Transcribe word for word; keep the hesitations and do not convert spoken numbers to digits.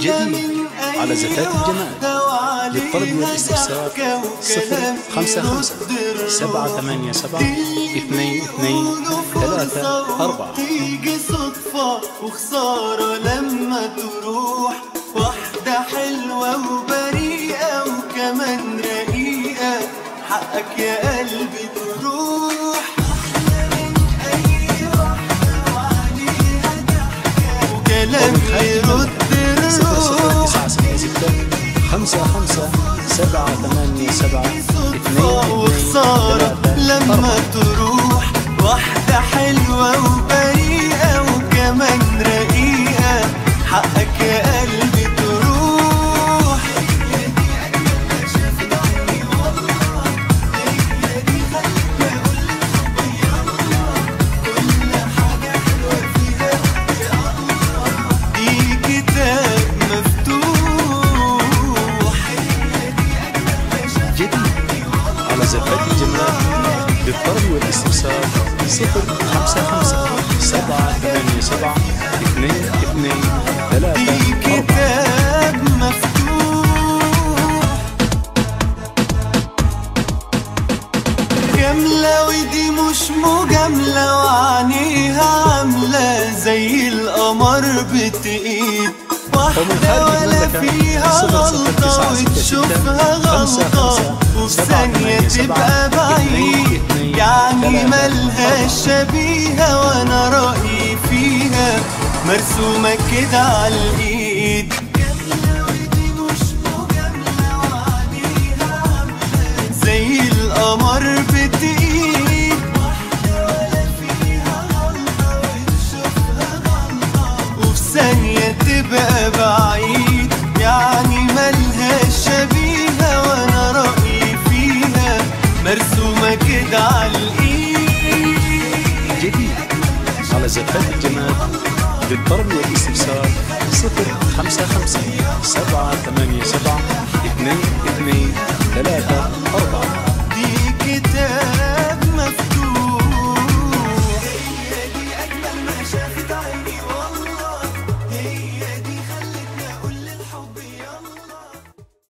جديد على زفات الجمال. للطلب والاستفسار صفر خمسة خمسة سبعة ثمانية سبعة اثنين اثنين ثلاثة أربعة. تيجي صدفة وخسارة لما تروح، واحدة حلوة وبريئة وكمان رقيقة، حقك يا قلبي تروح. كلام يرد روح. تسعة ستة ستة خمسة خمسة سبعة ثمانية سبعة اثنين ثلاثة لما تروح، واحدة حلوة وبريئة وكمان رقيقة، حقك يا قلبي تروح. هي دي أجمل شافت عيني والله، هي دي خلتني أقول يا الله كل حاجة حلوة فيها يا الله. دي كتاب مفتوح، هي دي أجمل شافت عيني والله. على زفات الجمال للطلب والاستفسار صفر خمسة خمسة سبعة ثمانية سبعة اثنين اثنين ثلاثة أربعة. جملة ودي مش مجاملة، وعينيها عاملة زي القمر بتقيد، واحدة ولا فيها غلطة وتشوفها غلطة وفي ثانية تبقى بعيد، يعني ملهاش شبيهة، وانا رأيي فيها مرسومة كده على الإيد. جملة ودي مش مجاملة، وعينيها عاملة زي القمر بتقيد، واحدة ولا فيها غلطة وتشوفها غلطة وفي ثانية تبقى بعيد، يعني ملهاش شبيهة، وانا رأيي فيها مرسومة كده على الإيد. جديد على زفات الجمال بالطلب والاستفسار صفر خمسة خمسة سبعة ثمانية سبعة اثنين اثنين ثلاثة أربعة.